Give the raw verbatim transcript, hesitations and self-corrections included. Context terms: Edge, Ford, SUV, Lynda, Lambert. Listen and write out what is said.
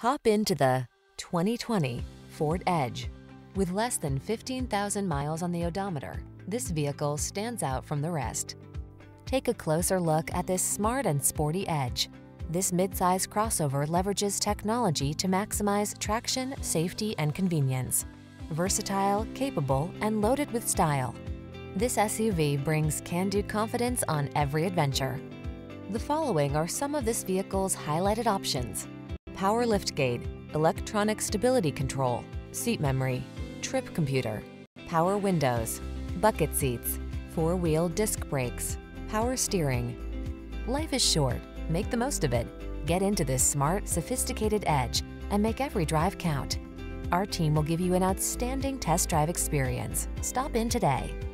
Hop into the twenty twenty Ford Edge. With less than fifteen thousand miles on the odometer, this vehicle stands out from the rest. Take a closer look at this smart and sporty Edge. This midsize crossover leverages technology to maximize traction, safety, and convenience. Versatile, capable, and loaded with style, this S U V brings can-do confidence on every adventure. The following are some of this vehicle's highlighted options: power liftgate, electronic stability control, seat memory, trip computer, power windows, bucket seats, four-wheel disc brakes, power steering. Life is short, make the most of it. Get into this smart, sophisticated Edge and make every drive count. Our team will give you an outstanding test drive experience. Stop in today.